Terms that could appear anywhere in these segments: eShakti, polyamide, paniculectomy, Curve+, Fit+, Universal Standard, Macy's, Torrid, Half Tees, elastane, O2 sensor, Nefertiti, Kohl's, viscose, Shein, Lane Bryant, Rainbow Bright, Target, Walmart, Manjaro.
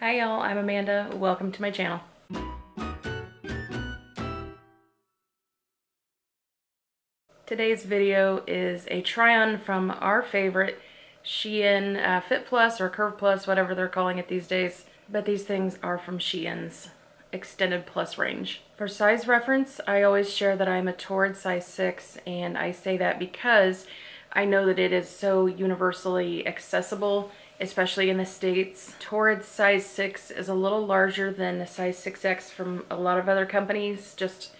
Hi y'all, I'm Amanda. Welcome to my channel. Today's video is a try-on from our favorite Shein Fit Plus or Curve Plus, whatever they're calling it these days. But these things are from Shein's Extended Plus range. For size reference, I always share that I'm a Torrid size 6, and I say that because I know that it is so universally accessible, especially in the States. Torrid size 6 is a little larger than the size 6X from a lot of other companies. Just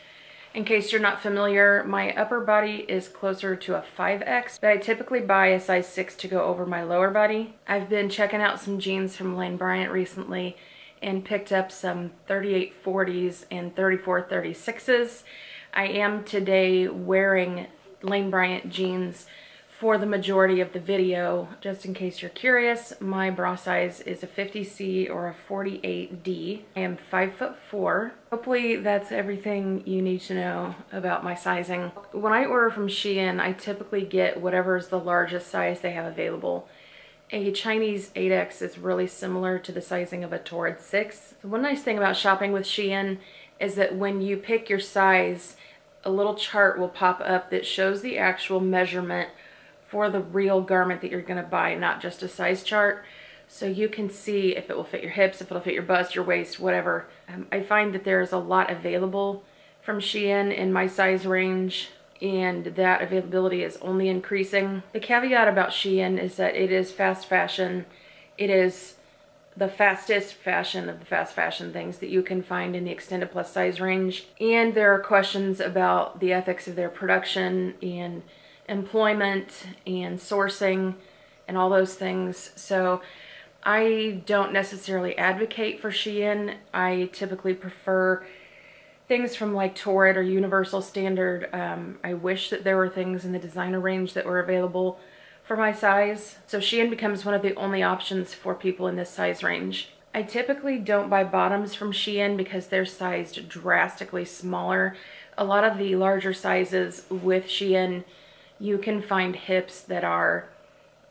in case you're not familiar, my upper body is closer to a 5X, but I typically buy a size 6 to go over my lower body. I've been checking out some jeans from Lane Bryant recently and picked up some 3840s and 3436s. I am today wearing Lane Bryant jeans for the majority of the video. Just in case you're curious, my bra size is a 50C or a 48D. I am 5'4". Hopefully that's everything you need to know about my sizing. When I order from Shein, I typically get whatever is the largest size they have available. A Chinese 8X is really similar to the sizing of a Torrid 6. One nice thing about shopping with Shein is that when you pick your size, a little chart will pop up that shows the actual measurement for the real garment that you're gonna buy, not just a size chart. So you can see if it will fit your hips, if it'll fit your bust, your waist, whatever. I find that there's a lot available from Shein in my size range, and that availability is only increasing. The caveat about Shein is that it is fast fashion. It is the fastest fashion of the fast fashion things that you can find in the extended plus size range. And there are questions about the ethics of their production and employment and sourcing and all those things. So I don't necessarily advocate for Shein. I typically prefer things from like Torrid or Universal Standard. I wish that there were things in the designer range that were available for my size. So Shein becomes one of the only options for people in this size range. I typically don't buy bottoms from Shein because they're sized drastically smaller. A lot of the larger sizes with Shein, you can find hips that are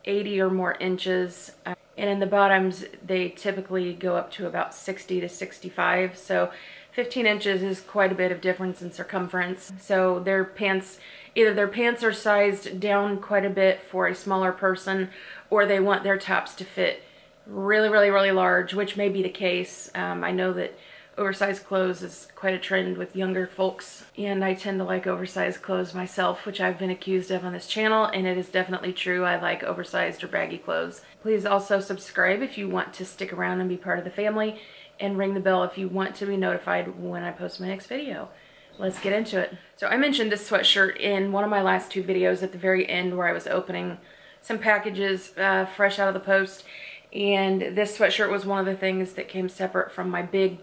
80 or more inches. And in the bottoms, they typically go up to about 60 to 65. So 15 inches is quite a bit of difference in circumference. So their pants, either their pants are sized down quite a bit for a smaller person, or they want their tops to fit really, really, really large, which may be the case. I know that oversized clothes is quite a trend with younger folks, and I tend to like oversized clothes myself, which I've been accused of on this channel, and it is definitely true. I like oversized or baggy clothes. Please also subscribe if you want to stick around and be part of the family, and ring the bell if you want to be notified when I post my next video. Let's get into it. So I mentioned this sweatshirt in one of my last two videos at the very end where I was opening some packages fresh out of the post, and this sweatshirt was one of the things that came separate from my big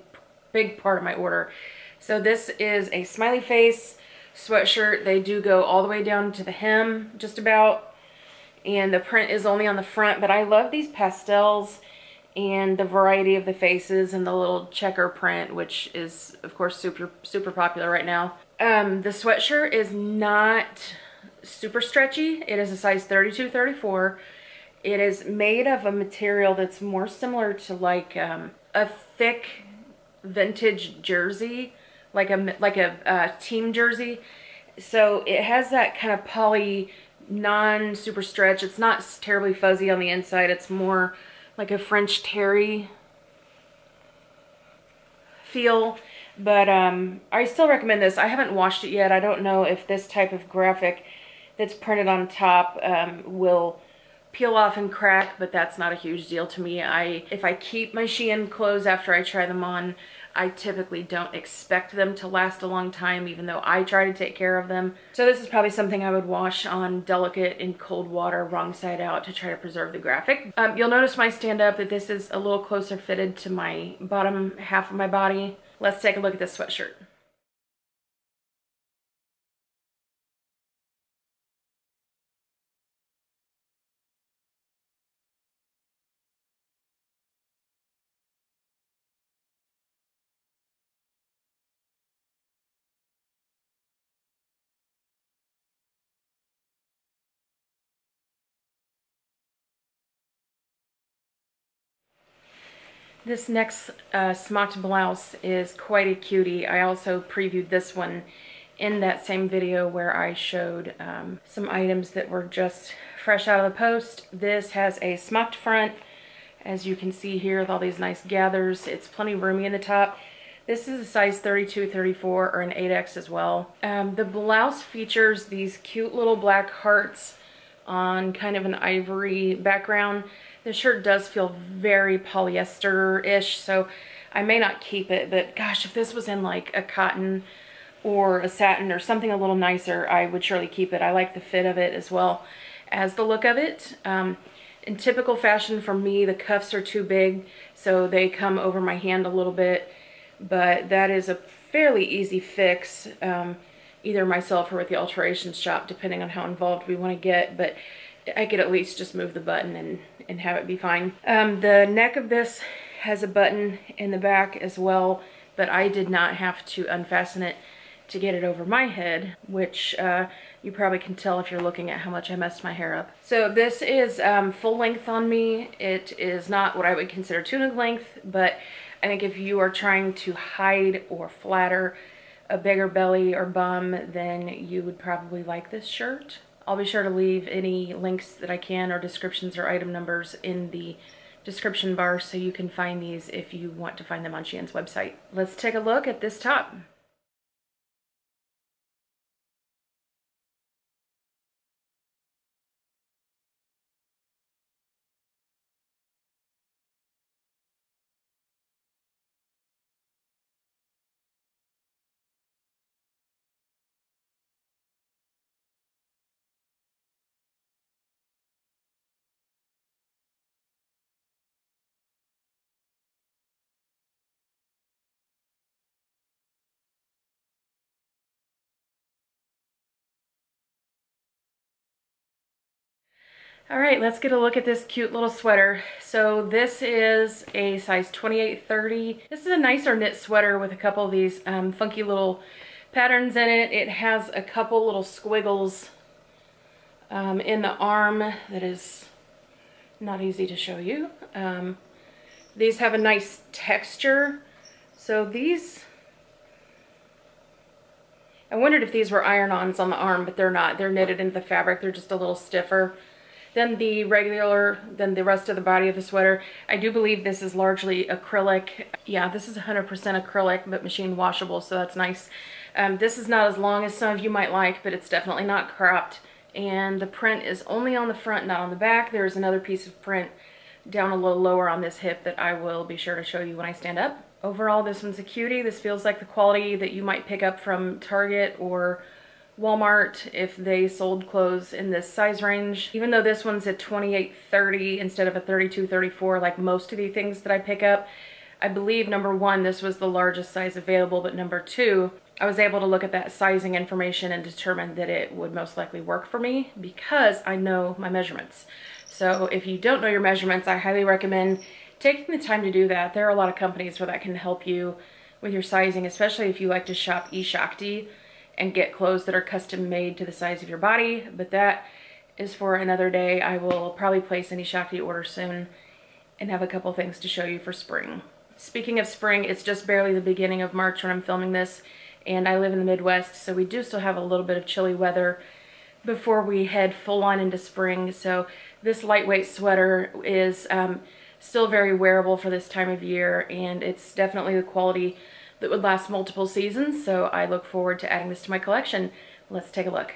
part of my order. So this is a smiley face sweatshirt. They do go all the way down to the hem, just about, and the print is only on the front, but I love these pastels and the variety of the faces and the little checker print, which is of course super popular right now. The sweatshirt is not super stretchy. It is a size 32-34. It is made of a material that's more similar to like a thick vintage jersey, like a team jersey. So it has that kind of poly, non super stretch. It's not terribly fuzzy on the inside. It's more like a French terry feel, but I still recommend this. I haven't washed it yet. I don't know if this type of graphic that's printed on top will peel off and crack, but that's not a huge deal to me. If I keep my Shein clothes after I try them on, I typically don't expect them to last a long time, even though I try to take care of them. So this is probably something I would wash on delicate in cold water, wrong side out, to try to preserve the graphic. You'll notice my stand up that this is a little closer fitted to my bottom half of my body. Let's take a look at this sweatshirt. This next smotch blouse is quite a cutie. I also previewed this one in that same video where I showed some items that were just fresh out of the post. This has a smocked front, as you can see here, with all these nice gathers. It's plenty roomy in the top. This is a size 32, 34, or an 8X as well. The blouse features these cute little black hearts on kind of an ivory background. The shirt does feel very polyester-ish, so I may not keep it, but gosh, if this was in like a cotton or a satin or something a little nicer, I would surely keep it. I like the fit of it as well as the look of it. In typical fashion for me, the cuffs are too big, so they come over my hand a little bit, but that is a fairly easy fix, either myself or with the alterations shop, depending on how involved we want to get, but I could at least just move the button and have it be fine. The neck of this has a button in the back as well, but I did not have to unfasten it to get it over my head, which you probably can tell if you're looking at how much I messed my hair up. So this is full length on me. It is not what I would consider tunic length, but I think if you are trying to hide or flatter a bigger belly or bum, then you would probably like this shirt. I'll be sure to leave any links that I can, or descriptions or item numbers, in the description bar so you can find these if you want to find them on Shein's website. Let's take a look at this top. All right, let's get a look at this cute little sweater. So this is a size 28-30. This is a nicer knit sweater with a couple of these funky little patterns in it. It has a couple little squiggles in the arm that is not easy to show you. These have a nice texture. So these, I wondered if these were iron-ons on the arm, but they're not. They're knitted into the fabric. They're just a little stiffer than the rest of the body of the sweater. I do believe this is largely acrylic. Yeah, this is 100% acrylic, but machine washable, so that's nice. This is not as long as some of you might like, but it's definitely not cropped. And the print is only on the front, not on the back. There's another piece of print down a little lower on this hip that I will be sure to show you when I stand up. Overall, this one's a cutie. This feels like the quality that you might pick up from Target or Walmart if they sold clothes in this size range. Even though this one's at 28-30 instead of a 32-34 like most of the things that I pick up, I believe number 1, this was the largest size available, but number 2, I was able to look at that sizing information and determine that it would most likely work for me because I know my measurements. So if you don't know your measurements, I highly recommend taking the time to do that. There are a lot of companies where that can help you with your sizing, especially if you like to shop eShakti and get clothes that are custom made to the size of your body, but that is for another day. I will probably place an eShakti order soon and have a couple things to show you for spring. Speaking of spring, it's just barely the beginning of March when I'm filming this, and I live in the Midwest, so we do still have a little bit of chilly weather before we head full on into spring. So this lightweight sweater is still very wearable for this time of year, and it's definitely the quality that would last multiple seasons, so I look forward to adding this to my collection. Let's take a look.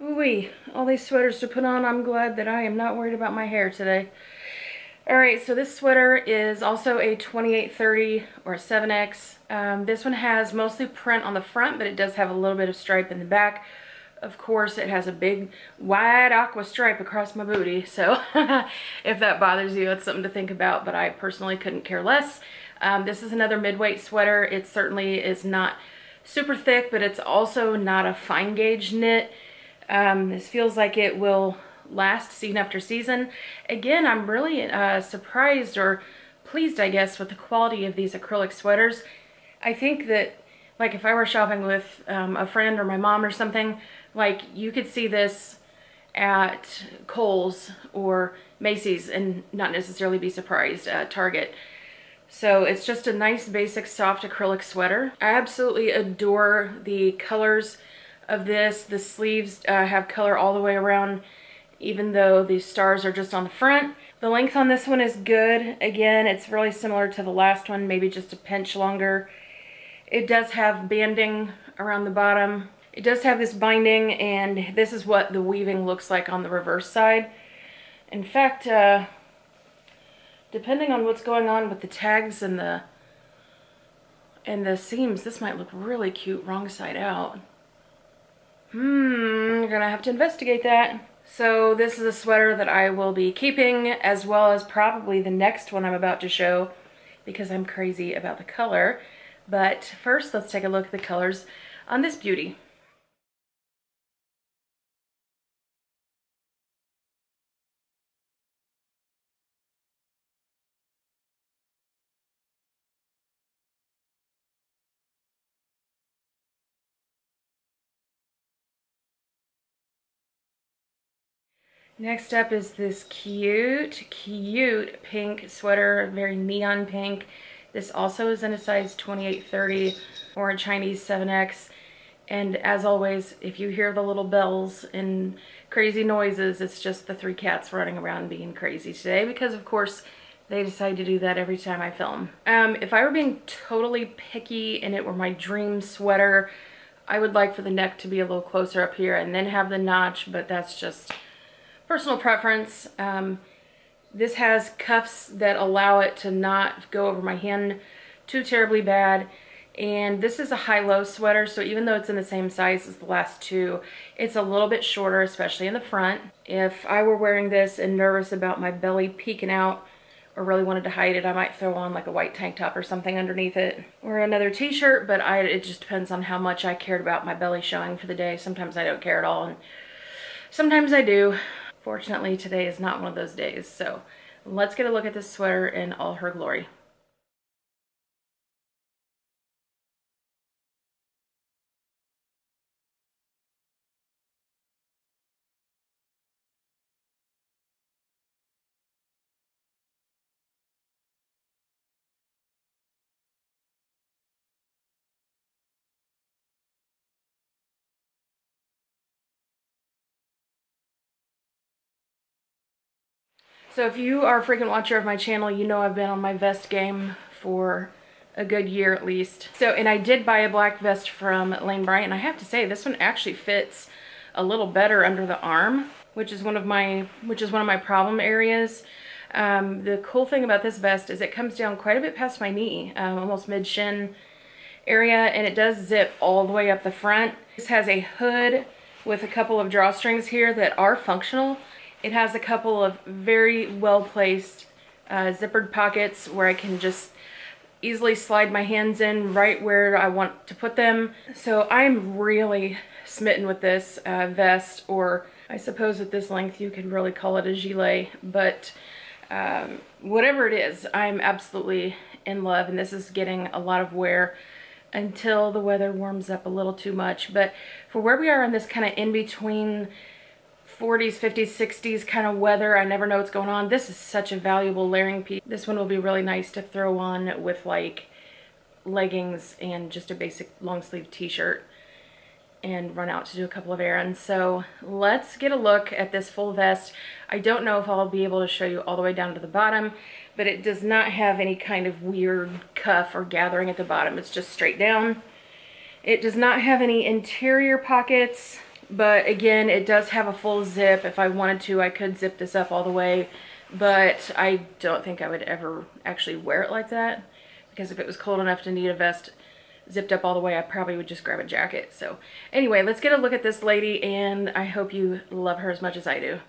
Ooh-wee, all these sweaters to put on. I'm glad that I am not worried about my hair today. All right, so this sweater is also a 28-30 or a 7X. This one has mostly print on the front, but it does have a little bit of stripe in the back. Of course, it has a big, wide aqua stripe across my booty, so if that bothers you, that's something to think about, but I personally couldn't care less. This is another mid-weight sweater. It certainly is not super thick, but it's also not a fine gauge knit. This feels like it will last season after season. Again, I'm really surprised, or pleased, I guess, with the quality of these acrylic sweaters. I think that, like, if I were shopping with a friend or my mom or something, like, you could see this at Kohl's or Macy's and not necessarily be surprised at Target. So it's just a nice basic soft acrylic sweater. I absolutely adore the colors of this. The sleeves have color all the way around, even though the stars are just on the front. The length on this one is good. Again, it's really similar to the last one, maybe just a pinch longer. It does have banding around the bottom. It does have this binding, and this is what the weaving looks like on the reverse side. In fact, depending on what's going on with the tags and the seams, this might look really cute wrong side out. You're gonna have to investigate that. So this is a sweater that I will be keeping, as well as probably the next one I'm about to show, because I'm crazy about the color. But first, let's take a look at the colors on this beauty. Next up is this cute pink sweater, very neon pink. This also is in a size 28-30 or a Chinese 7X. And as always, if you hear the little bells and crazy noises, it's just the three cats running around being crazy today, because of course they decide to do that every time I film. If I were being totally picky and it were my dream sweater, I would like for the neck to be a little closer up here and then have the notch, but that's just personal preference. This has cuffs that allow it to not go over my hand too terribly bad. And this is a high-low sweater, so even though it's in the same size as the last two, it's a little bit shorter, especially in the front. If I were wearing this and nervous about my belly peeking out or really wanted to hide it, I might throw on like a white tank top or something underneath it, or another t-shirt, but it just depends on how much I cared about my belly showing for the day. Sometimes I don't care at all, and sometimes I do. Fortunately, today is not one of those days, so let's get a look at this sweater in all her glory. So if you are a frequent watcher of my channel, you know I've been on my vest game for a good year at least. So, and I did buy a black vest from Lane Bryant, and I have to say this one actually fits a little better under the arm, which is one of my problem areas. The cool thing about this vest is it comes down quite a bit past my knee, almost mid-shin area, and it does zip all the way up the front. This has a hood with a couple of drawstrings here that are functional. It has a couple of very well-placed zippered pockets where I can just easily slide my hands in right where I want to put them. So I'm really smitten with this vest, or I suppose at this length you could really call it a gilet, but whatever it is, I'm absolutely in love, and this is getting a lot of wear until the weather warms up a little too much. But for where we are in this kind of in-between 40s, 50s, 60s kind of weather, I never know what's going on. This is such a valuable layering piece. This one will be really nice to throw on with like leggings and just a basic long sleeve t-shirt and run out to do a couple of errands. So let's get a look at this full vest. I don't know if I'll be able to show you all the way down to the bottom, but it does not have any kind of weird cuff or gathering at the bottom. It's just straight down. It does not have any interior pockets. But again, it does have a full zip. If I wanted to, I could zip this up all the way, but I don't think I would ever actually wear it like that, because if it was cold enough to need a vest zipped up all the way, I probably would just grab a jacket. So anyway, let's get a look at this lady, and I hope you love her as much as I do.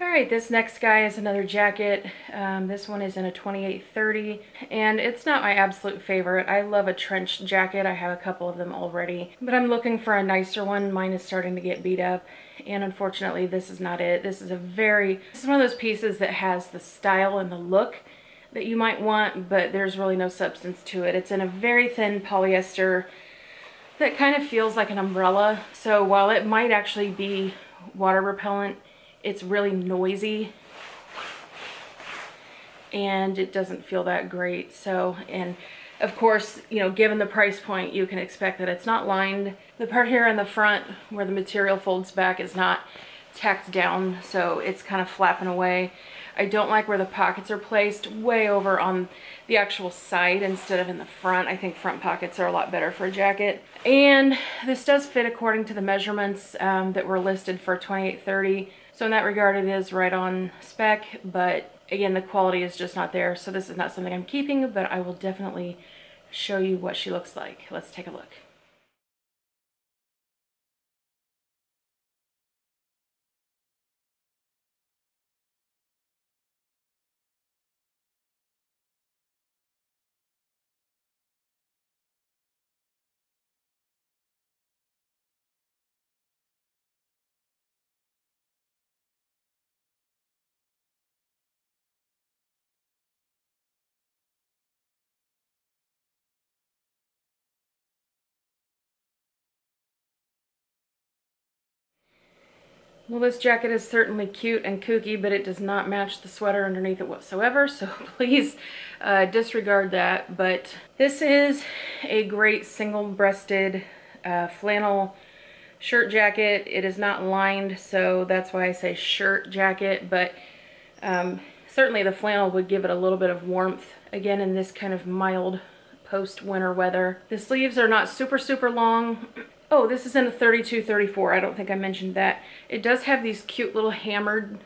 All right, this next guy is another jacket. This one is in a 28-30, and it's not my absolute favorite. I love a trench jacket. I have a couple of them already, but I'm looking for a nicer one. Mine is starting to get beat up, and unfortunately, this is not it. This is one of those pieces that has the style and the look that you might want, but there's really no substance to it. It's in a very thin polyester that kind of feels like an umbrella. So while it might actually be water repellent, it's really noisy and it doesn't feel that great. So, and of course, you know, given the price point, you can expect that it's not lined. The part here in the front where the material folds back is not tacked down, so it's kind of flapping away. I don't like where the pockets are placed, way over on the actual side instead of in the front. I think front pockets are a lot better for a jacket. And this does fit according to the measurements that were listed for 28-30. So in that regard, it is right on spec, but again, the quality is just not there. So this is not something I'm keeping, but I will definitely show you what she looks like. Let's take a look. Well, this jacket is certainly cute and kooky, but it does not match the sweater underneath it whatsoever, so please disregard that. But this is a great single-breasted flannel shirt jacket. It is not lined, so that's why I say shirt jacket, but certainly the flannel would give it a little bit of warmth, again, in this kind of mild post-winter weather. The sleeves are not super, super long. Oh, this is in a 32-34. I don't think I mentioned that. It does have these cute little hammered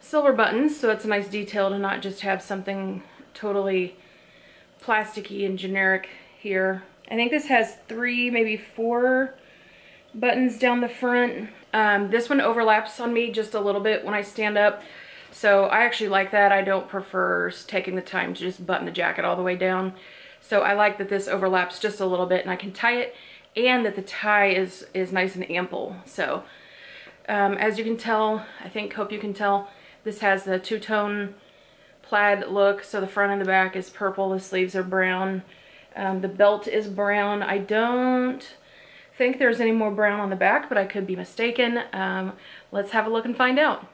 silver buttons, so it's a nice detail to not just have something totally plasticky and generic here. I think this has 3, maybe 4 buttons down the front. This one overlaps on me just a little bit when I stand up, so I actually like that. I don't prefer taking the time to just button the jacket all the way down. So I like that this overlaps just a little bit and I can tie it, and that the tie is nice and ample. So as you can tell, hope you can tell, this has the two-tone plaid look. So the front and the back is purple, the sleeves are brown, the belt is brown. I don't think there's any more brown on the back, but I could be mistaken. Let's have a look and find out.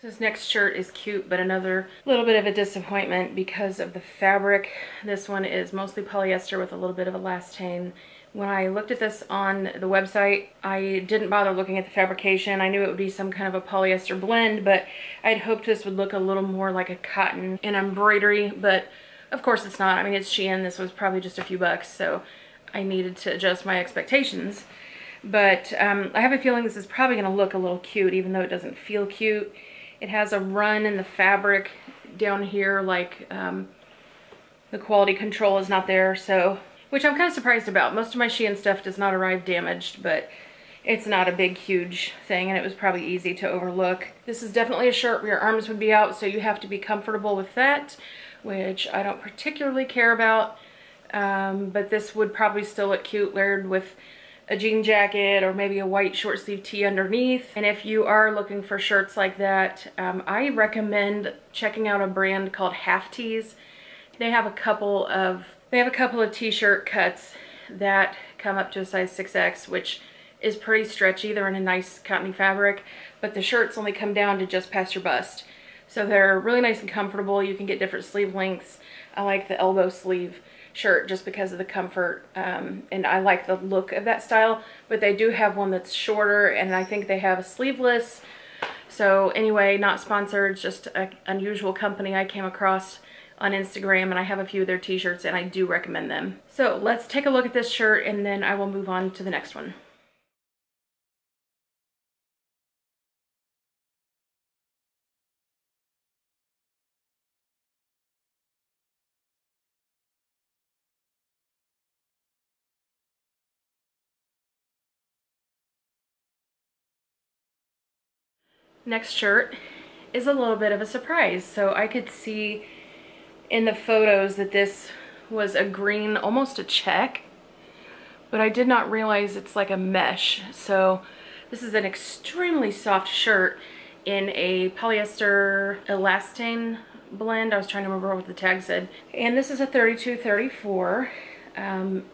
This next shirt is cute, but another little bit of a disappointment because of the fabric. This one is mostly polyester with a little bit of elastane. When I looked at this on the website, I didn't bother looking at the fabrication. I knew it would be some kind of a polyester blend, but I'd hoped this would look a little more like a cotton and embroidery, but of course it's not. I mean, it's Shein. This was probably just a few bucks, so I needed to adjust my expectations. But I have a feeling this is probably going to look a little cute, even though it doesn't feel cute. It has a run in the fabric down here, like the quality control is not there, so, which I'm kind of surprised about. Most of my Shein stuff does not arrive damaged, but it's not a big, huge thing, and it was probably easy to overlook. This is definitely a shirt where your arms would be out, so you have to be comfortable with that, which I don't particularly care about, but this would probably still look cute layered with a jean jacket or maybe a white short sleeve tee underneath. And if you are looking for shirts like that, I recommend checking out a brand called Half Tees. They have a couple of t-shirt cuts that come up to a size 6X, which is pretty stretchy. They're in a nice cottony fabric, but the shirts only come down to just past your bust. So they're really nice and comfortable. You can get different sleeve lengths. I like the elbow sleeve shirt just because of the comfort, and I like the look of that style, but they do have one that's shorter, and I think they have a sleeveless. So anyway, not sponsored, just an unusual company I came across on Instagram, and I have a few of their t-shirts and I do recommend them. So let's take a look at this shirt and then I will move on to the next one. Next shirt is a little bit of a surprise. So I could see in the photos that this was a green, almost a check, but I did not realize it's like a mesh. So this is an extremely soft shirt in a polyester elastane blend. I was trying to remember what the tag said. And this is a 32-34.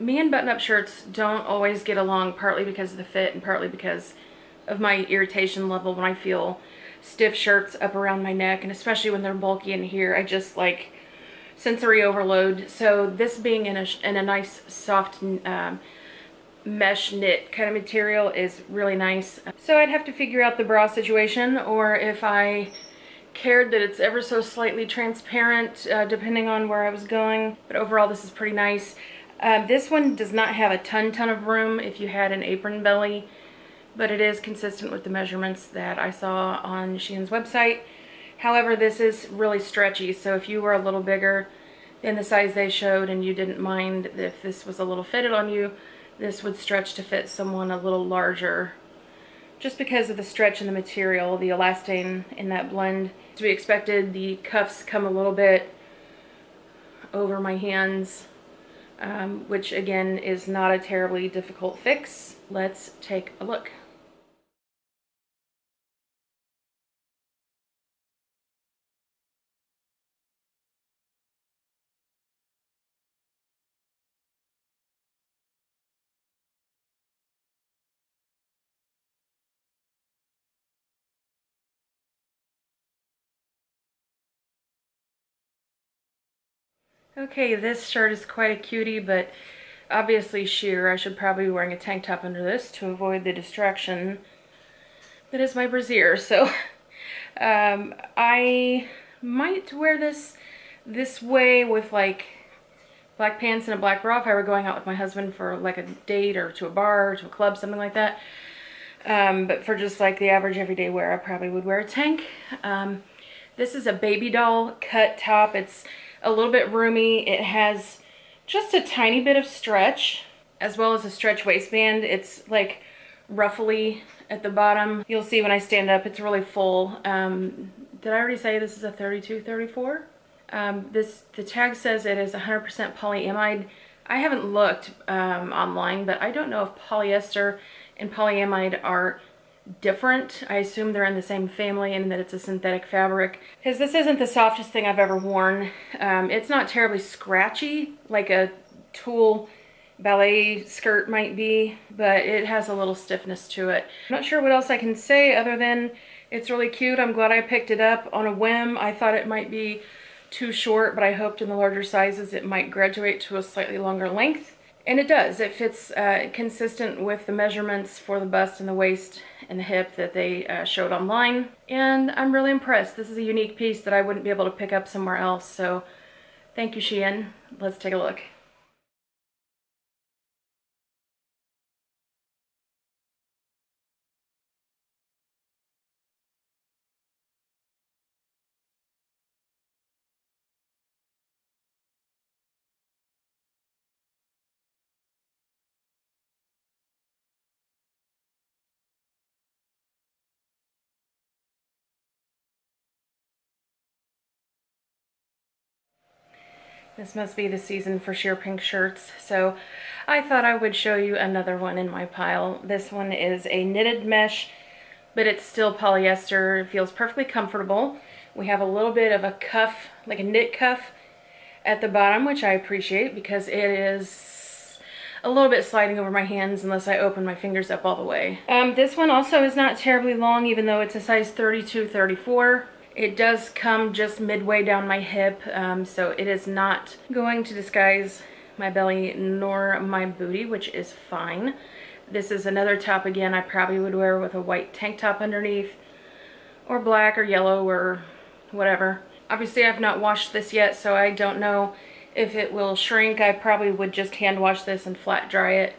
Me and button-up shirts don't always get along, partly because of the fit and partly because of my irritation level when I feel stiff shirts up around my neck, and especially when they're bulky in here. I just like sensory overload. So this being in a nice soft mesh knit kind of material is really nice. So I'd have to figure out the bra situation, or if I cared that it's ever so slightly transparent, depending on where I was going. But overall this is pretty nice. This one does not have a ton of room if you had an apron belly, but it is consistent with the measurements that I saw on Shein's website. However, this is really stretchy, so if you were a little bigger than the size they showed and you didn't mind if this was a little fitted on you, this would stretch to fit someone a little larger. Just because of the stretch in the material, the elastane in that blend, as we expected, the cuffs come a little bit over my hands, which again is not a terribly difficult fix. Let's take a look. Okay, this shirt is quite a cutie, but obviously sheer. I should probably be wearing a tank top under this to avoid the distraction that is my brassiere. So I might wear this way with like black pants and a black bra if I were going out with my husband for like a date or to a bar or to a club, something like that. But for just like the average everyday wear, I probably would wear a tank. This is a baby doll cut top. It's a little bit roomy. It has just a tiny bit of stretch as well as a stretch waistband. It's like ruffly at the bottom. You'll see when I stand up it's really full. Did I already say this is a 32-34? The tag says it is 100% polyamide. I haven't looked online, but I don't know if polyester and polyamide are different. I assume they're in the same family and that it's a synthetic fabric, because this isn't the softest thing I've ever worn. It's not terribly scratchy like a tulle ballet skirt might be, but it has a little stiffness to it. I'm not sure what else I can say other than it's really cute. I'm glad I picked it up on a whim. I thought it might be too short, but I hoped in the larger sizes it might graduate to a slightly longer length. And it does. It fits consistent with the measurements for the bust and the waist and the hip that they showed online. And I'm really impressed. This is a unique piece that I wouldn't be able to pick up somewhere else. So thank you, Shein. Let's take a look. This must be the season for sheer pink shirts, so I thought I would show you another one in my pile. This one is a knitted mesh, but it's still polyester. It feels perfectly comfortable. We have a little bit of a cuff, like a knit cuff at the bottom, which I appreciate because it is a little bit sliding over my hands unless I open my fingers up all the way. This one also is not terribly long, even though it's a size 32-34. It does come just midway down my hip, so it is not going to disguise my belly nor my booty, which is fine. This is another top, again, I probably would wear with a white tank top underneath, or black or yellow or whatever. Obviously I've not washed this yet, so I don't know if it will shrink. I probably would just hand wash this and flat dry it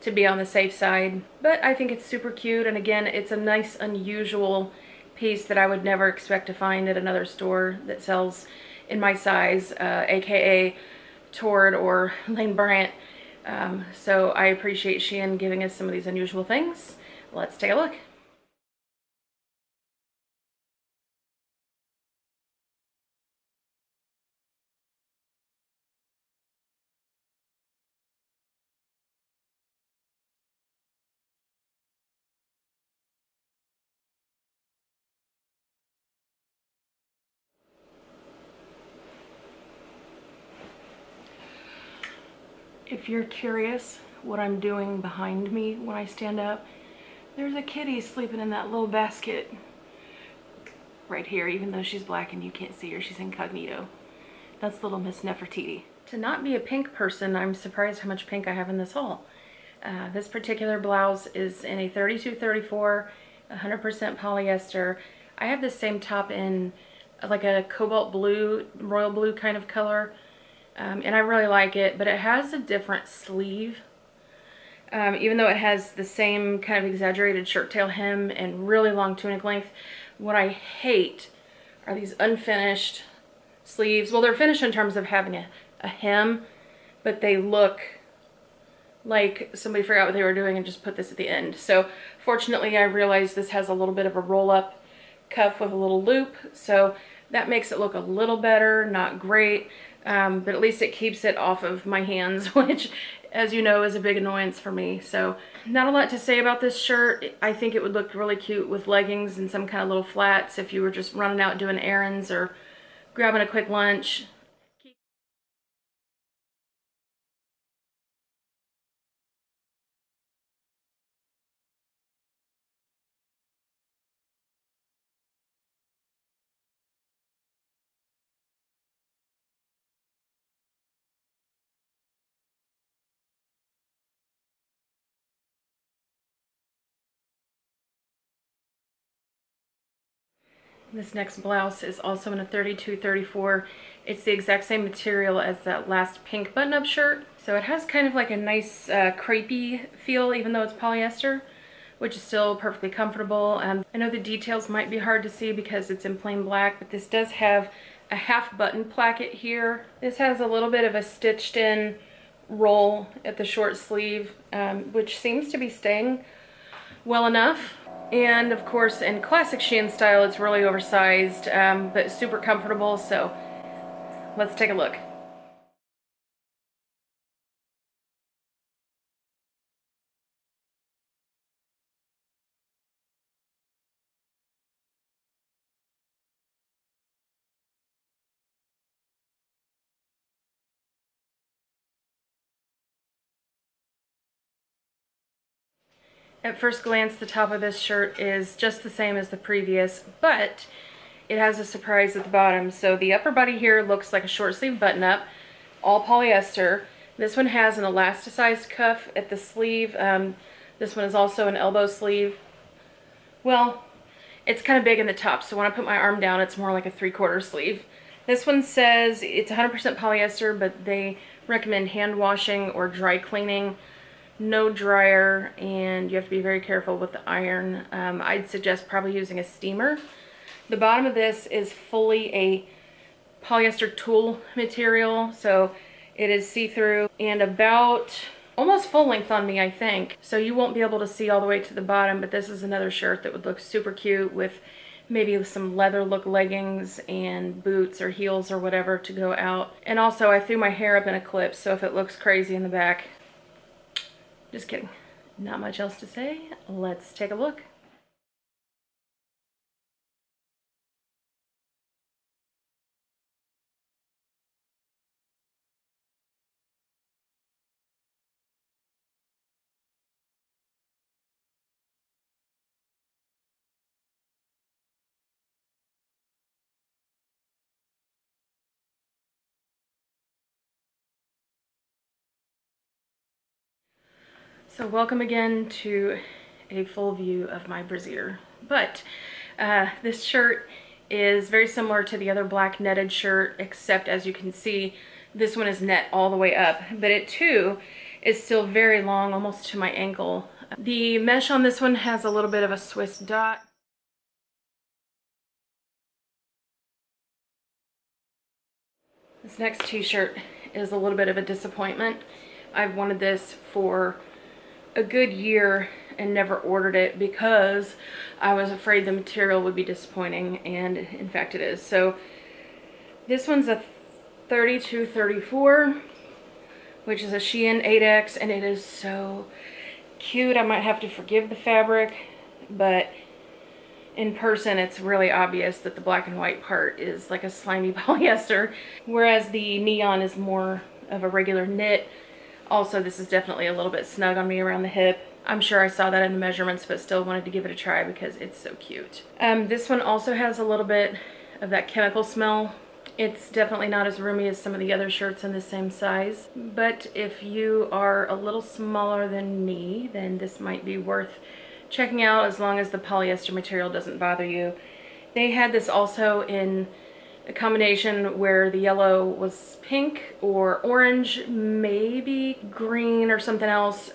to be on the safe side. But I think it's super cute, and again, it's a nice unusual piece that I would never expect to find at another store that sells in my size, aka Torrid or Lane Bryant. So I appreciate Shein giving us some of these unusual things. Let's take a look. If you're curious what I'm doing behind me when I stand up, there's a kitty sleeping in that little basket right here. Even though she's black and you can't see her, she's incognito. That's little Miss Nefertiti. To not be a pink person, I'm surprised how much pink I have in this haul. This particular blouse is in a 32-34, 100% polyester. I have this same top in like a cobalt blue, royal blue kind of color. And I really like it, but it has a different sleeve. Even though it has the same kind of exaggerated shirt tail hem and really long tunic length, what I hate are these unfinished sleeves. Well, they're finished in terms of having a hem, but they look like somebody forgot what they were doing and just put this at the end. So fortunately, I realized this has a little bit of a roll-up cuff with a little loop, so that makes it look a little better, not great. But at least it keeps it off of my hands, which, as you know, is a big annoyance for me. So not a lot to say about this shirt. I think it would look really cute with leggings and some kind of little flats if you were just running out doing errands or grabbing a quick lunch. This next blouse is also in a 32-34. It's the exact same material as that last pink button-up shirt. So it has kind of like a nice crepey feel, even though it's polyester, which is still perfectly comfortable. I know the details might be hard to see because it's in plain black, but this does have a half button placket here. This has a little bit of a stitched-in roll at the short sleeve, which seems to be staying well enough. And of course, in classic Shein style, it's really oversized, but super comfortable, so let's take a look. At first glance, the top of this shirt is just the same as the previous, but it has a surprise at the bottom. So the upper body here looks like a short sleeve button-up, all polyester. This one has an elasticized cuff at the sleeve. This one is also an elbow sleeve. Well, it's kind of big in the top, so when I put my arm down, it's more like a three-quarter sleeve. This one says it's 100% polyester, but they recommend hand washing or dry cleaning. No dryer, and you have to be very careful with the iron. I'd suggest probably using a steamer. The bottom of this is fully a polyester tulle material, so it is see-through and about almost full length on me, I think. So you won't be able to see all the way to the bottom, but this is another shirt that would look super cute with maybe some leather look leggings and boots or heels or whatever to go out. And also, I threw my hair up in a clip, so if it looks crazy in the back, just kidding. Not much else to say. Let's take a look. So welcome again to a full view of my brassiere, but this shirt is very similar to the other black netted shirt, except as you can see, this one is net all the way up, but it too is still very long, almost to my ankle. The mesh on this one has a little bit of a Swiss dot. This next t-shirt is a little bit of a disappointment. I've wanted this for a good year and never ordered it because I was afraid the material would be disappointing, and in fact it is. So this one's a 32-34, which is a Shein 8X, and it is so cute. I might have to forgive the fabric, but in person it's really obvious that the black and white part is like a slimy polyester, whereas the neon is more of a regular knit. Also, this is definitely a little bit snug on me around the hip. I'm sure I saw that in the measurements, but still wanted to give it a try because it's so cute. This one also has a little bit of that chemical smell. It's definitely not as roomy as some of the other shirts in the same size, but if you are a little smaller than me, then this might be worth checking out, as long as the polyester material doesn't bother you. They had this also in a combination where the yellow was pink or orange, maybe green or something else.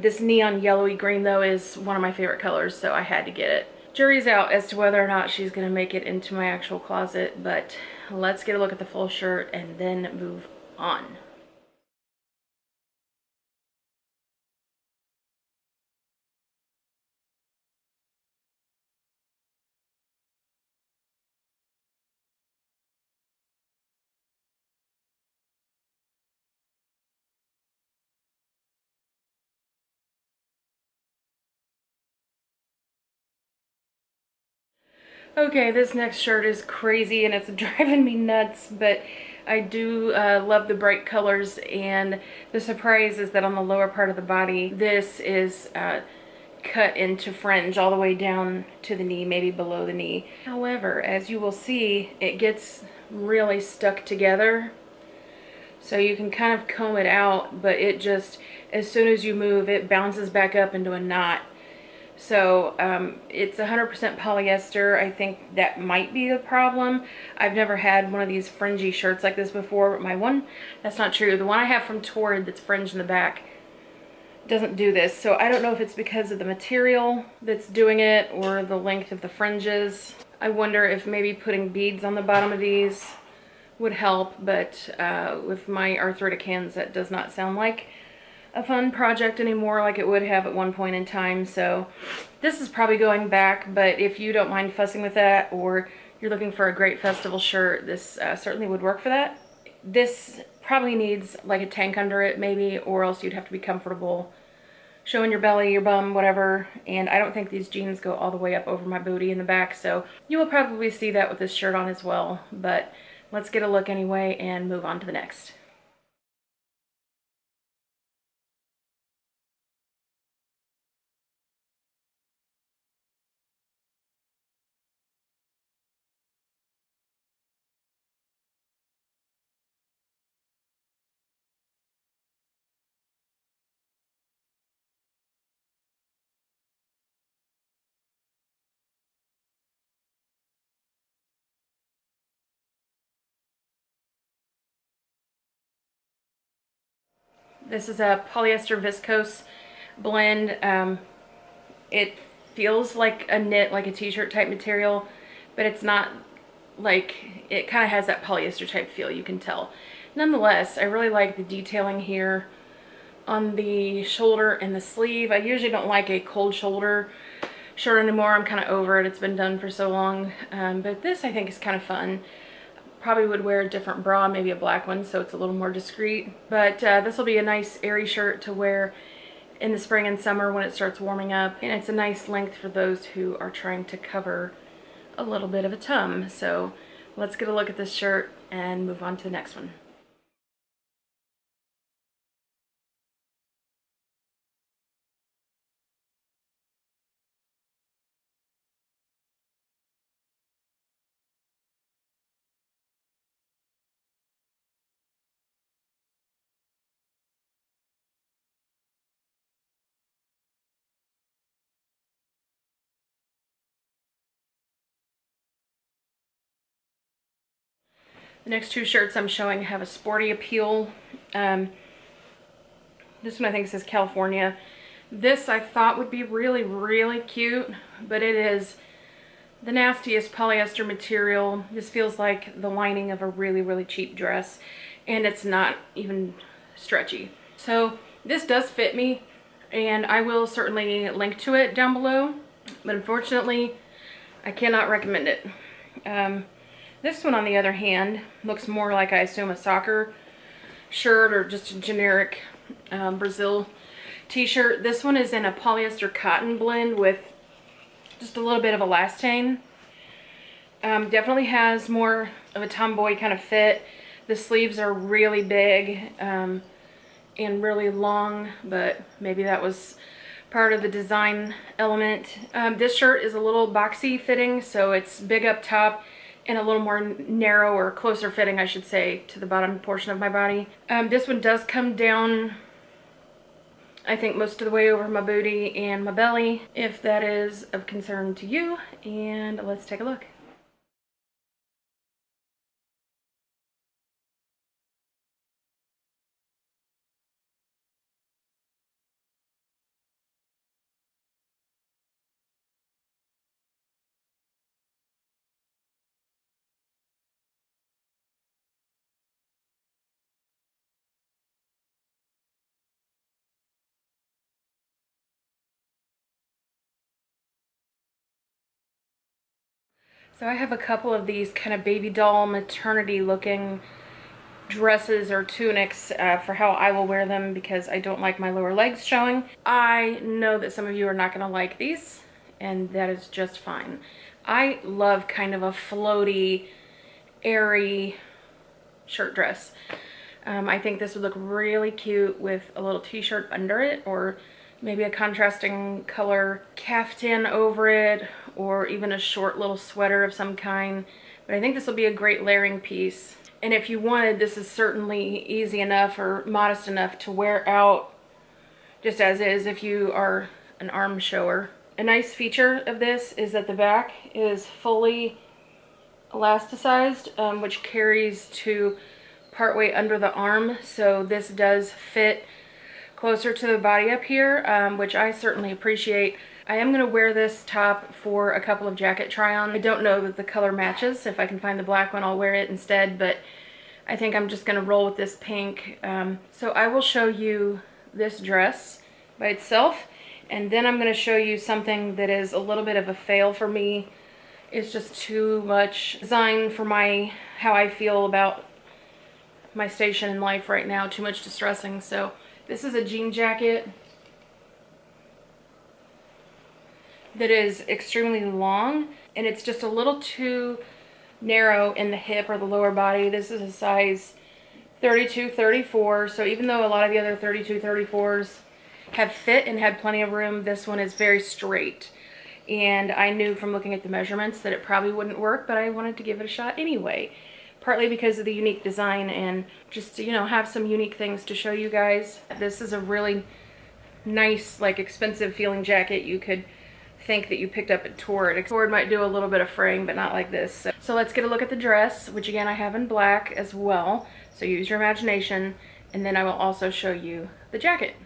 This neon yellowy green though is one of my favorite colors, so I had to get it. Jury's out as to whether or not she's gonna make it into my actual closet, but let's get a look at the full shirt and then move on. Okay, this next shirt is crazy and it's driving me nuts, but I do love the bright colors, and the surprise is that on the lower part of the body, this is cut into fringe all the way down to the knee, maybe below the knee. However, as you will see, it gets really stuck together. So you can kind of comb it out, but it just, as soon as you move, it bounces back up into a knot. So it's 100% polyester. I think that might be the problem. I've never had one of these fringy shirts like this before, but my one, that's not true. The one I have from Torrid that's fringed in the back doesn't do this. So I don't know if it's because of the material that's doing it or the length of the fringes. I wonder if maybe putting beads on the bottom of these would help, but with my arthritic hands, that does not sound like a fun project anymore like it would have at one point in time. So this is probably going back, but if you don't mind fussing with that, or you're looking for a great festival shirt, this certainly would work for that. This probably needs like a tank under it maybe, or else you'd have to be comfortable showing your belly, your bum, whatever, and I don't think these jeans go all the way up over my booty in the back, so you will probably see that with this shirt on as well. But let's get a look anyway and move on to the next. This is a polyester viscose blend. It feels like a knit, like a t-shirt type material, but it's not. Like, it kind of has that polyester type feel, you can tell. Nonetheless, I really like the detailing here on the shoulder and the sleeve. I usually don't like a cold shoulder shirt anymore. I'm kind of over it. It's been done for so long, but this I think is kind of fun. Probably would wear a different bra, maybe a black one, so it's a little more discreet, but this will be a nice airy shirt to wear in the spring and summer when it starts warming up, and it's a nice length for those who are trying to cover a little bit of a tum. So let's get a look at this shirt and move on to the next one. The next two shirts I'm showing have a sporty appeal. This one I think says California. This I thought would be really, really cute, but it is the nastiest polyester material. This feels like the lining of a really, really cheap dress, and it's not even stretchy. So this does fit me, and I will certainly link to it down below, but unfortunately, I cannot recommend it. This one, on the other hand, looks more like, I assume, a soccer shirt or just a generic Brazil t-shirt. This one is in a polyester cotton blend with just a little bit of elastane. Definitely has more of a tomboy kind of fit. The sleeves are really big and really long, but maybe that was part of the design element. This shirt is a little boxy fitting, so it's big up top and a little more narrow or closer fitting, I should say, to the bottom portion of my body. This one does come down, I think, most of the way over my booty and my belly, if that is of concern to you, and let's take a look. So I have a couple of these kind of baby doll maternity looking dresses or tunics for how I will wear them, because I don't like my lower legs showing. I know that some of you are not going to like these, and that is just fine. I love kind of a floaty, airy shirt dress. I think this would look really cute with a little t-shirt under it, or maybe a contrasting color caftan over it, or even a short little sweater of some kind. But I think this will be a great layering piece. And if you wanted, this is certainly easy enough or modest enough to wear out just as is if you are an arm shower. A nice feature of this is that the back is fully elasticized, which carries to partway under the arm. So this does fit closer to the body up here, which I certainly appreciate. I am going to wear this top for a couple of jacket try-on. I don't know that the color matches. If I can find the black one, I'll wear it instead, but I think I'm just going to roll with this pink. So I will show you this dress by itself, and then I'm going to show you something that is a little bit of a fail for me. It's just too much design for how I feel about my station in life right now. Too much distressing. So this is a jean jacket that is extremely long, and it's just a little too narrow in the hip or the lower body. This is a size 32, 34. So even though a lot of the other 32, 34s have fit and had plenty of room, this one is very straight. And I knew from looking at the measurements that it probably wouldn't work, but I wanted to give it a shot anyway. Partly because of the unique design and just to, you know, have some unique things to show you guys. This is a really nice, like, expensive feeling jacket. You could think that you picked up at Torrid. Torrid might do a little bit of fraying, but not like this. So let's get a look at the dress, which again I have in black as well. So use your imagination, and then I will also show you the jacket.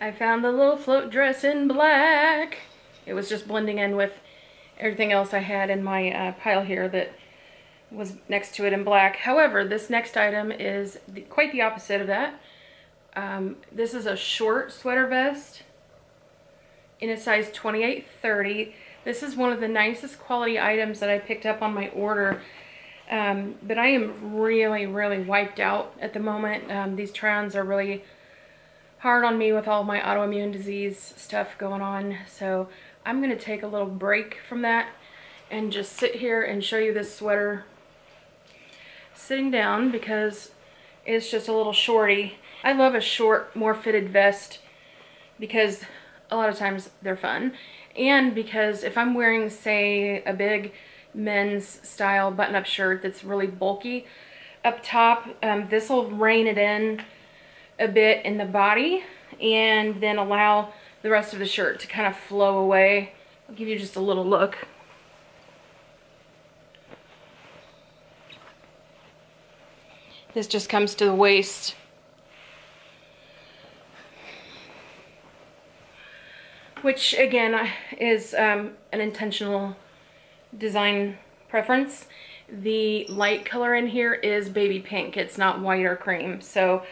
I found the little float dress in black. It was just blending in with everything else I had in my pile here that was next to it in black. However, this next item is quite the opposite of that. This is a short sweater vest in a size 28-30. This is one of the nicest quality items that I picked up on my order. But I am really, really wiped out at the moment. These try-ons are really hard on me with all my autoimmune disease stuff going on. So I'm going to take a little break from that and just sit here and show you this sweater sitting down, because it's just a little shorty. I love a short, more fitted vest because a lot of times they're fun. And because if I'm wearing, say, a big men's style button-up shirt that's really bulky up top, this will rein it in a bit in the body and then allow the rest of the shirt to kind of flow away. I'll give you just a little look. This just comes to the waist. Which, again, is an intentional design preference. The light color in here is baby pink. It's not white or cream. So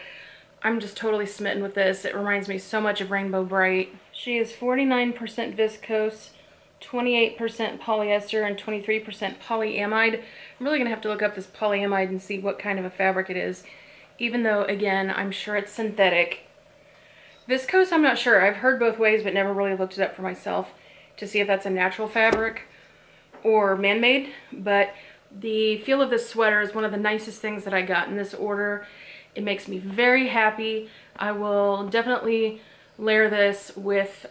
I'm just totally smitten with this. It reminds me so much of Rainbow Bright. She is 49% viscose, 28% polyester, and 23% polyamide. I'm really going to have to look up this polyamide and see what kind of a fabric it is. Even though, again, I'm sure it's synthetic. Viscose, I'm not sure. I've heard both ways, but never really looked it up for myself to see if that's a natural fabric or man-made. But the feel of this sweater is one of the nicest things that I got in this order. It makes me very happy. I will definitely layer this with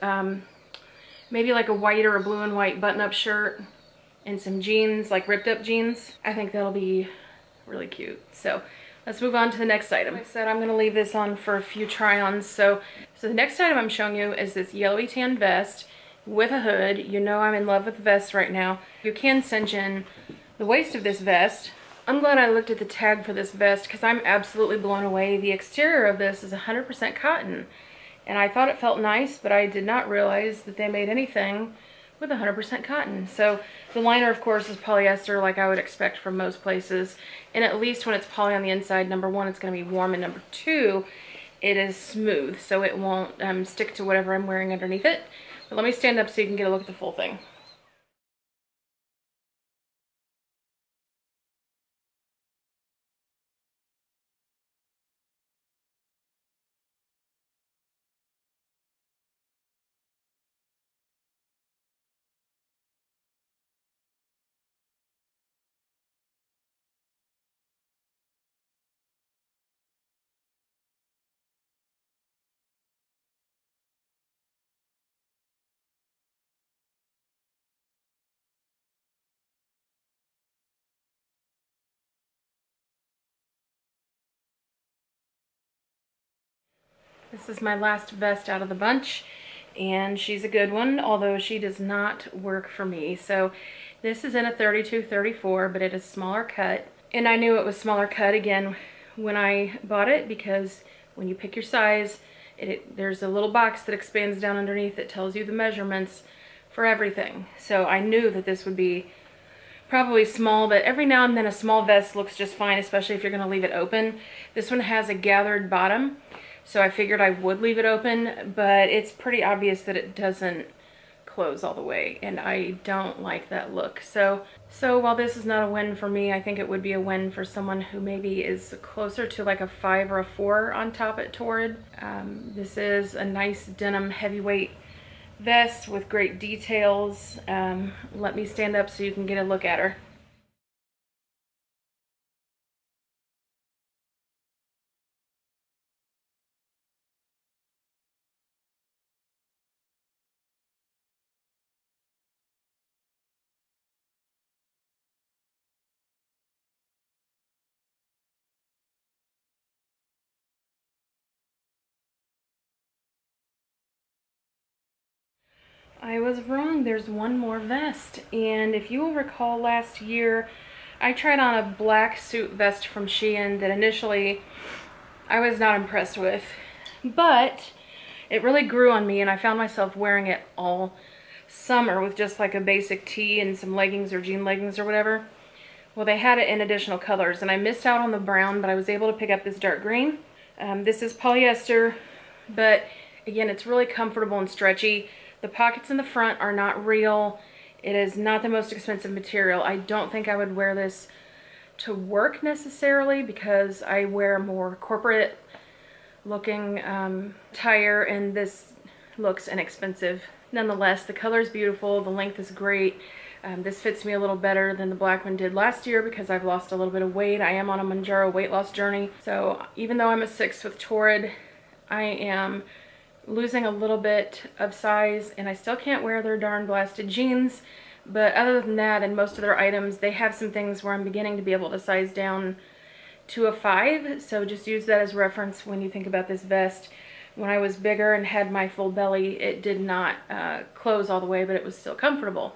maybe like a white or a blue and white button-up shirt and some jeans, like ripped-up jeans. I think that'll be really cute. So let's move on to the next item. Like I said, I'm going to leave this on for a few try-ons. So the next item I'm showing you is this yellowy tan vest with a hood. You know I'm in love with vests right now. You can cinch in the waist of this vest. I'm glad I looked at the tag for this vest because I'm absolutely blown away. The exterior of this is 100% cotton. And I thought it felt nice, but I did not realize that they made anything with 100% cotton. So the liner, of course, is polyester, like I would expect from most places. And at least when it's poly on the inside, number one, it's going to be warm, and number two, it is smooth, so it won't stick to whatever I'm wearing underneath it. But let me stand up so you can get a look at the full thing. This is my last vest out of the bunch, and she's a good one, although she does not work for me. So this is in a 32-34, but it is smaller cut. And I knew it was smaller cut, again, when I bought it, because when you pick your size, there's a little box that expands down underneath that tells you the measurements for everything. So I knew that this would be probably small, but every now and then a small vest looks just fine, especially if you're going to leave it open. This one has a gathered bottom. So I figured I would leave it open, but it's pretty obvious that it doesn't close all the way, and I don't like that look. So while this is not a win for me, I think it would be a win for someone who maybe is closer to like a 5 or a 4 on top at Torrid. This is a nice denim heavyweight vest with great details. Let me stand up so you can get a look at her. I was wrong, there's one more vest, and if you will recall last year, I tried on a black suit vest from Shein that initially I was not impressed with, but it really grew on me, and I found myself wearing it all summer with just like a basic tee and some leggings or jean leggings or whatever. Well, they had it in additional colors, and I missed out on the brown, but I was able to pick up this dark green. This is polyester, but again, it's really comfortable and stretchy. The pockets in the front are not real. It is not the most expensive material. I don't think I would wear this to work necessarily, because I wear more corporate looking attire, and this looks inexpensive. Nonetheless, the color is beautiful. The length is great. This fits me a little better than the black one did last year, because I've lost a little bit of weight. I am on a Manjaro weight loss journey. So even though I'm a 6 with Torrid, I am losing a little bit of size, and I still can't wear their darn blasted jeans. But other than that, and most of their items, they have some things where I'm beginning to be able to size down to a 5. So just use that as reference when you think about this vest. When I was bigger and had my full belly, it did not close all the way, but it was still comfortable.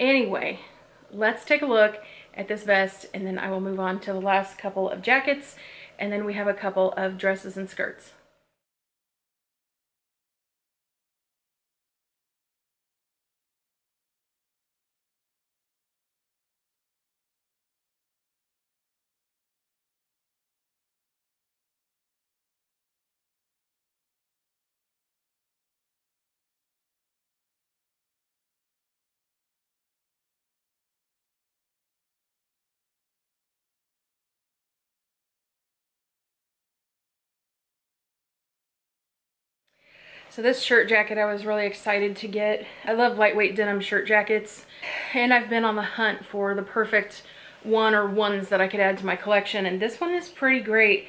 Anyway, let's take a look at this vest, and then I will move on to the last couple of jackets, and then we have a couple of dresses and skirts. So this shirt jacket I was really excited to get. I love lightweight denim shirt jackets, and I've been on the hunt for the perfect one or ones that I could add to my collection, and this one is pretty great.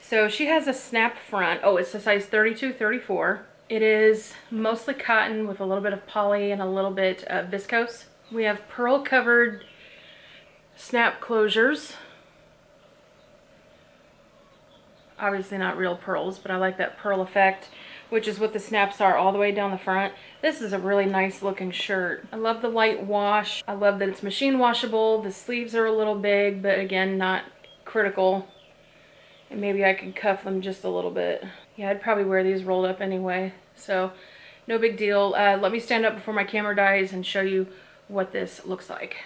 So she has a snap front. Oh, it's a size 32, 34. It is mostly cotton with a little bit of poly and a little bit of viscose. We have pearl covered snap closures. Obviously not real pearls, but I like that pearl effect, which is what the snaps are all the way down the front. This is a really nice looking shirt. I love the light wash. I love that it's machine washable. The sleeves are a little big, but again, not critical. And maybe I could cuff them just a little bit. Yeah, I'd probably wear these rolled up anyway, so no big deal. Let me stand up before my camera dies and show you what this looks like.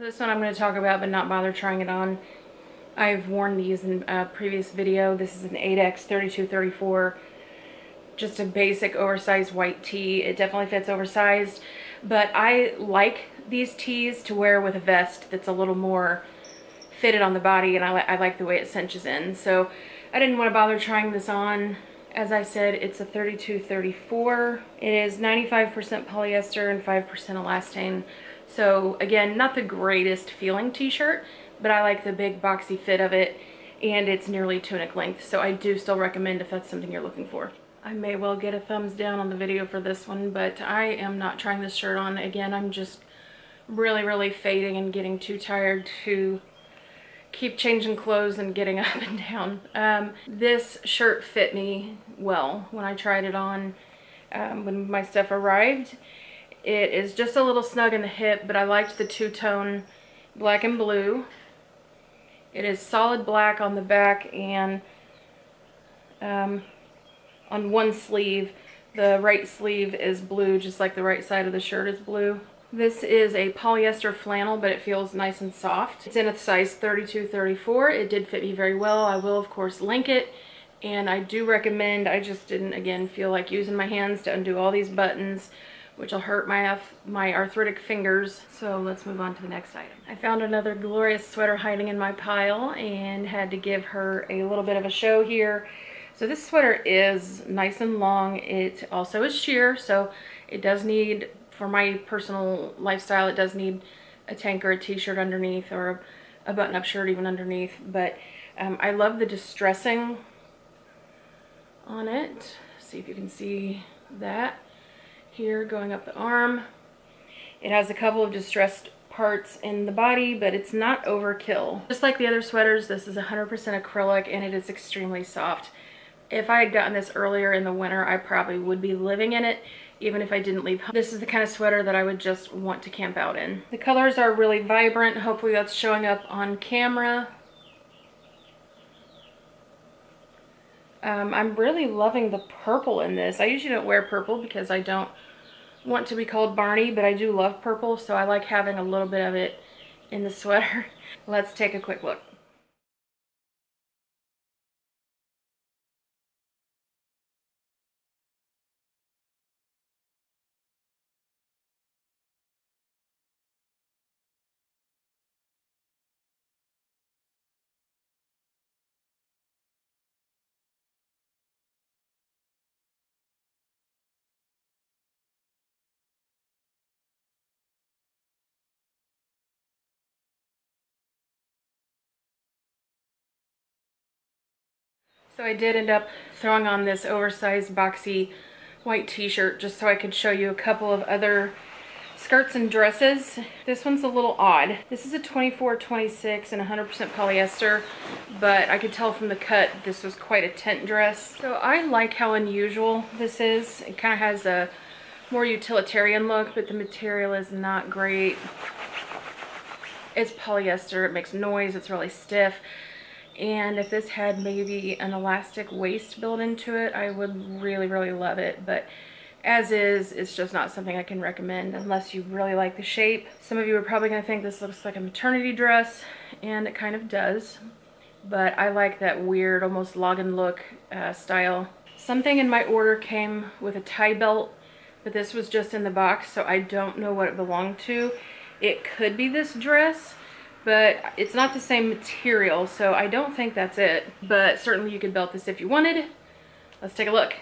This one I'm going to talk about but not bother trying it on. I've worn these in a previous video. This is an 8X 32-34, just a basic oversized white tee. It definitely fits oversized, but I like these tees to wear with a vest that's a little more fitted on the body, and I like the way it cinches in. So I didn't want to bother trying this on. As I said, it's a 32-34. It is 95% polyester and 5% elastane. So again, not the greatest feeling t-shirt, but I like the big boxy fit of it, and it's nearly tunic length, so I do still recommend if that's something you're looking for. I may well get a thumbs down on the video for this one, but I am not trying this shirt on. Again, I'm just really fading and getting too tired to keep changing clothes and getting up and down. This shirt fit me well when I tried it on when my stuff arrived. It is just a little snug in the hip, but I liked the two-tone black and blue. It is solid black on the back, and on one sleeve, the right sleeve is blue, just like the right side of the shirt is blue. This is a polyester flannel, but it feels nice and soft. It's in a size 32-34. It did fit me very well. I will, of course, link it. And I do recommend, I just didn't, again, feel like using my hands to undo all these buttons, which will hurt my arthritic fingers. So let's move on to the next item. I found another glorious sweater hiding in my pile and had to give her a little bit of a show here. So this sweater is nice and long. It also is sheer, so it does need, for my personal lifestyle, it does need a tank or a t-shirt underneath, or a button-up shirt even underneath. But I love the distressing on it. See if you can see that. here going up the arm. It has a couple of distressed parts in the body, but it's not overkill. Just like the other sweaters, this is 100% acrylic and it is extremely soft. If I had gotten this earlier in the winter, I probably would be living in it, even if I didn't leave home. This is the kind of sweater that I would just want to camp out in. The colors are really vibrant. Hopefully that's showing up on camera. I'm really loving the purple in this. I usually don't wear purple because I don't want to be called Barney, but I do love purple, so I like having a little bit of it in the sweater. Let's take a quick look. So I did end up throwing on this oversized boxy white t-shirt just so I could show you a couple of other skirts and dresses. This one's a little odd. This is a 24, 26 and 100% polyester, but I could tell from the cut this was quite a tent dress. So I like how unusual this is. It kind of has a more utilitarian look, but the material is not great. It's polyester, it makes noise, it's really stiff. And if this had maybe an elastic waist built into it, I would really, really love it. But as is, it's just not something I can recommend unless you really like the shape. Some of you are probably going to think this looks like a maternity dress, and it kind of does. But I like that weird, almost loggin look style. Something in my order came with a tie belt, but this was just in the box, so I don't know what it belonged to. It could be this dress, but it's not the same material, so I don't think that's it. But certainly you could belt this if you wanted. Let's take a look.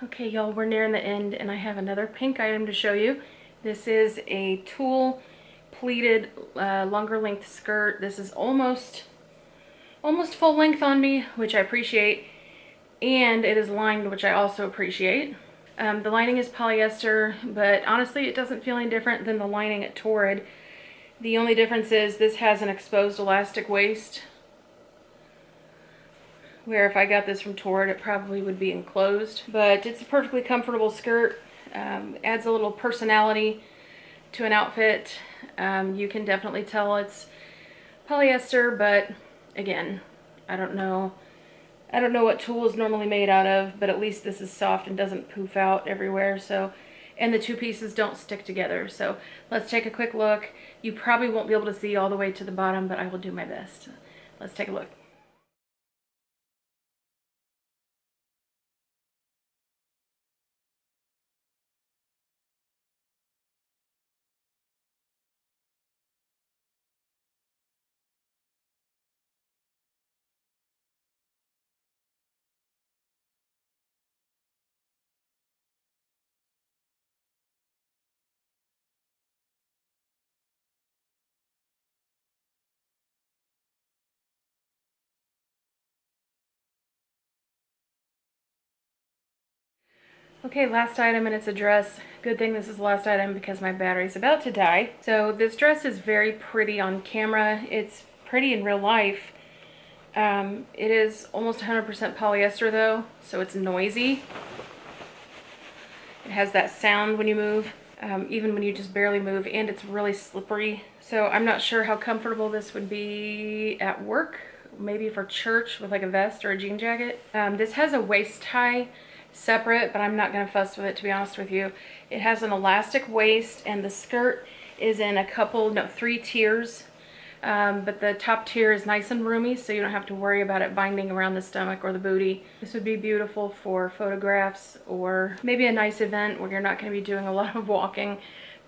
Okay, y'all, we're nearing the end, and I have another pink item to show you. This is a tulle pleated longer length skirt. This is almost full length on me, which I appreciate, and it is lined, which I also appreciate. The lining is polyester, but honestly, it doesn't feel any different than the lining at Torrid. The only difference is this has an exposed elastic waist, where if I got this from Torrid, it probably would be enclosed. But it's a perfectly comfortable skirt. Adds a little personality to an outfit. You can definitely tell it's polyester, but again, I don't know what tulle is normally made out of, but at least this is soft and doesn't poof out everywhere. So, and the two pieces don't stick together. So let's take a quick look. You probably won't be able to see all the way to the bottom, but I will do my best. Let's take a look. Okay, last item, and it's a dress. Good thing this is the last item because my battery's about to die. So this dress is very pretty on camera. It's pretty in real life. It is almost 100% polyester though, so it's noisy. It has that sound when you move, even when you just barely move, and it's really slippery. So I'm not sure how comfortable this would be at work, maybe for church with like a vest or a jean jacket. This has a waist tie. separate, but I'm not going to fuss with it, to be honest with you. It has an elastic waist, and the skirt is in a couple, no, 3 tiers. But the top tier is nice and roomy, so you don't have to worry about it binding around the stomach or the booty. This would be beautiful for photographs or maybe a nice event where you're not going to be doing a lot of walking.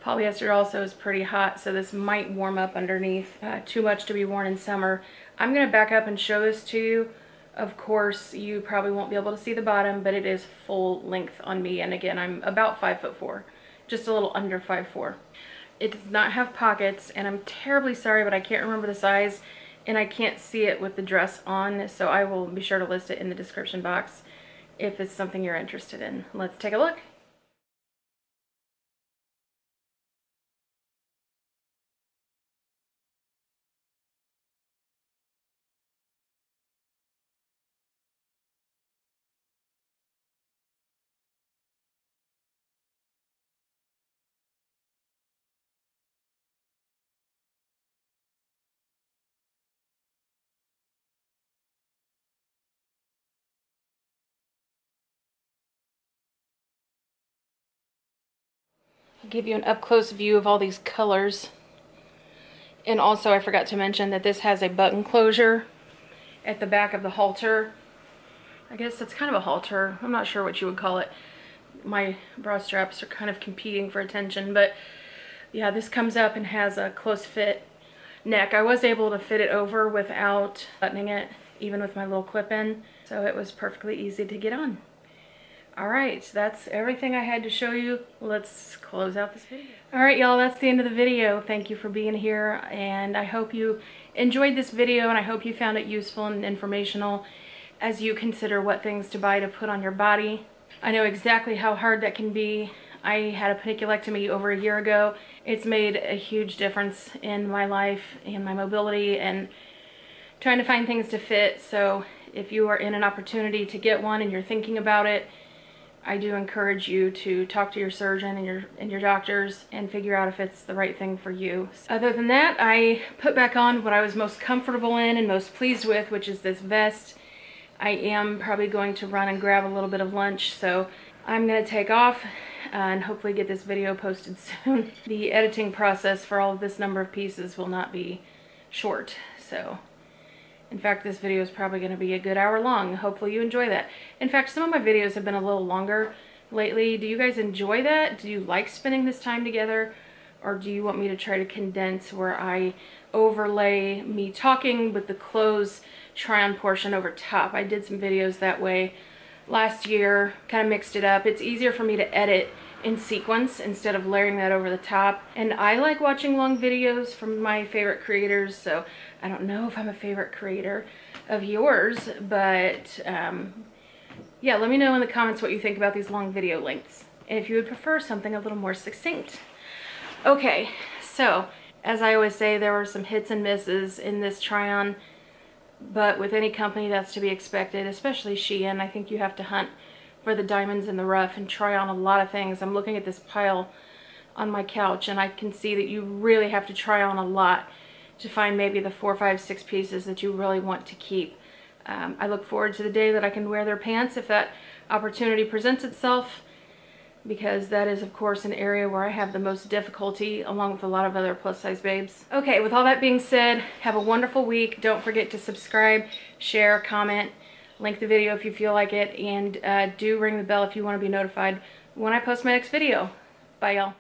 Polyester also is pretty hot, so this might warm up underneath. Too much to be worn in summer. I'm going to back up and show this to you. Of course, you probably won't be able to see the bottom, but it is full length on me. And again, I'm about 5'4", just a little under 5'4". It does not have pockets, and I'm terribly sorry, but I can't remember the size, and I can't see it with the dress on, so I will be sure to list it in the description box if it's something you're interested in. Let's take a look. Give you an up-close view of all these colors. And also, I forgot to mention that this has a button closure at the back of the halter. I guess that's kind of a halter. I'm not sure what you would call it. My bra straps are kind of competing for attention, but yeah, this comes up and has a close fit neck. I was able to fit it over without buttoning it, even with my little clip in, so it was perfectly easy to get on. Alright, that's everything I had to show you. Let's close out this video. Alright y'all, that's the end of the video. Thank you for being here, and I hope you enjoyed this video, and I hope you found it useful and informational as you consider what things to buy to put on your body. I know exactly how hard that can be. I had a paniculectomy over a year ago. It's made a huge difference in my life and my mobility and trying to find things to fit. So if you are in an opportunity to get one and you're thinking about it, I do encourage you to talk to your surgeon and your doctors and figure out if it's the right thing for you. Other than that, I put back on what I was most comfortable in and most pleased with, which is this vest. I am probably going to run and grab a little bit of lunch, so I'm going to take off and hopefully get this video posted soon. The editing process for all of this number of pieces will not be short, so... in fact, this video is probably going to be a good hour long. Hopefully you enjoy that. In fact, some of my videos have been a little longer lately. Do you guys enjoy that? Do you like spending this time together? Or do you want me to try to condense where I overlay me talking with the clothes try-on portion over top? I did some videos that way last year, kind of mixed it up. It's easier for me to edit in sequence instead of layering that over the top, and I like watching long videos from my favorite creators, so I don't know if I'm a favorite creator of yours, but yeah, let me know in the comments what you think about these long video lengths and if you would prefer something a little more succinct. Okay, so as I always say, there were some hits and misses in this try-on, but with any company that's to be expected, especially Shein. I think you have to hunt for the diamonds in the rough and try on a lot of things. I'm looking at this pile on my couch, and I can see that you really have to try on a lot to find maybe the 4, 5, 6 pieces that you really want to keep. I look forward to the day that I can wear their pants if that opportunity presents itself, because that is, of course, an area where I have the most difficulty, along with a lot of other plus-size babes. Okay, with all that being said, have a wonderful week. Don't forget to subscribe, share, comment, like the video if you feel like it, and do ring the bell if you want to be notified when I post my next video. Bye, y'all.